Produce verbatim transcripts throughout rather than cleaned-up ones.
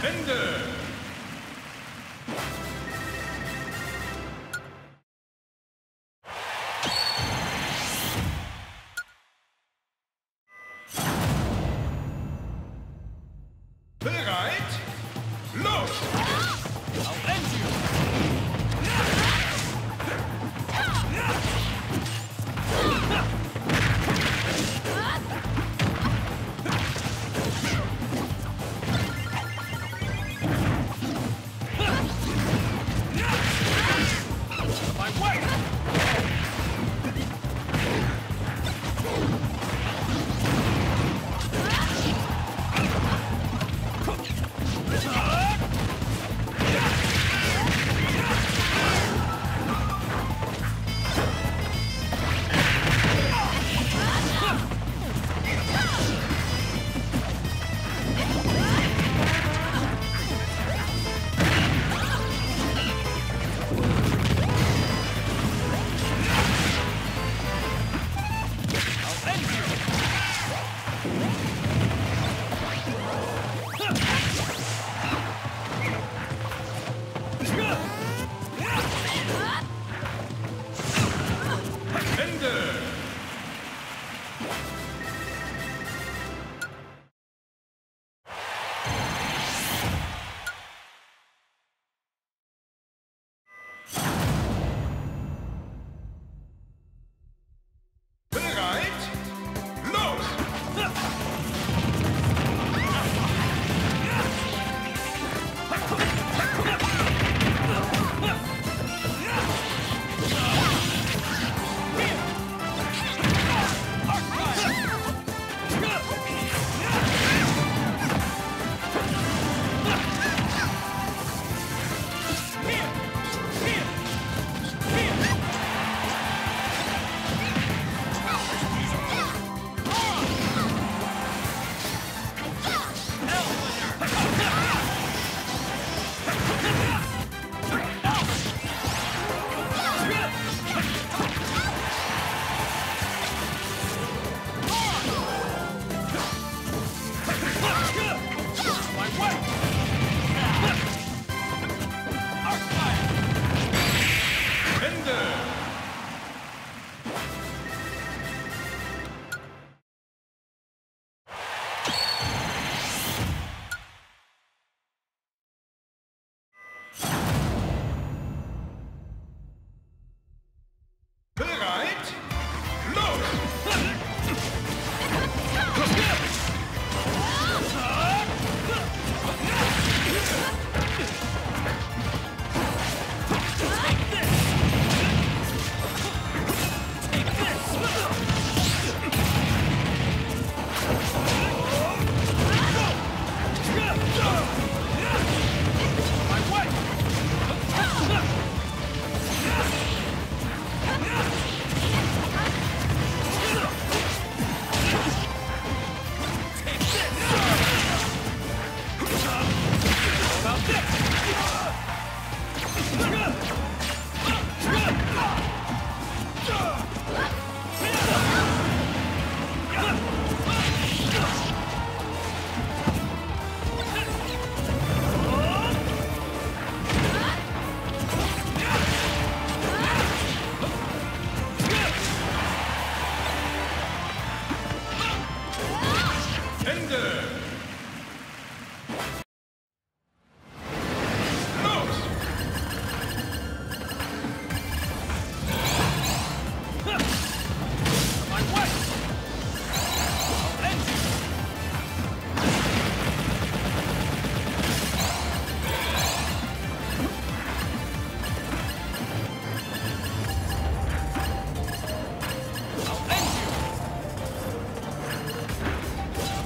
Bender. Bereit? Los! I'll end you!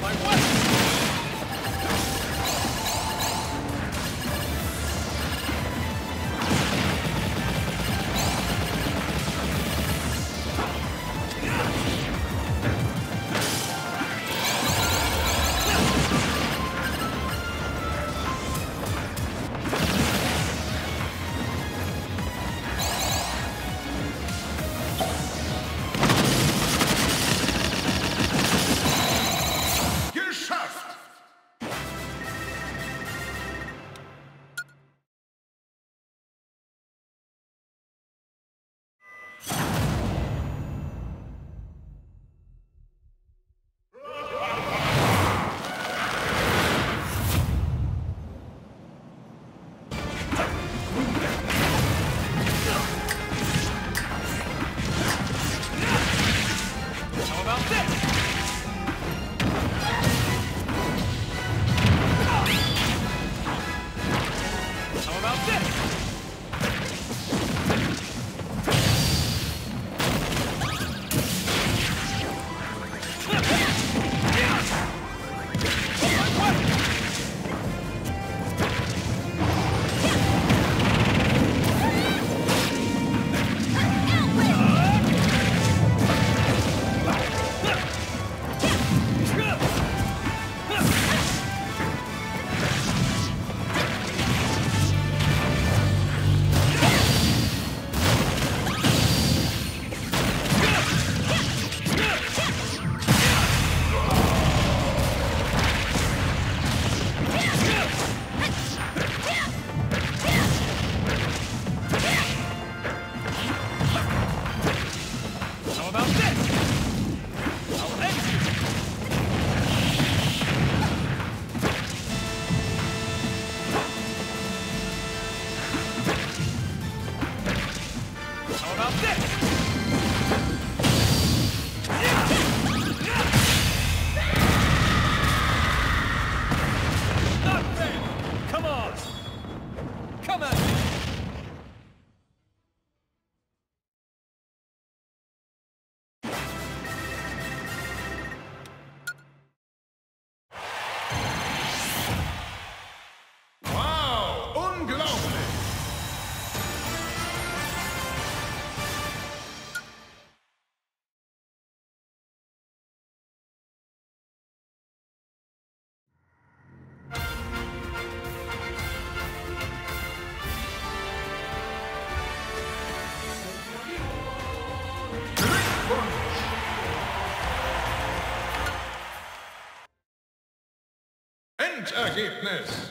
Like what? Agitness!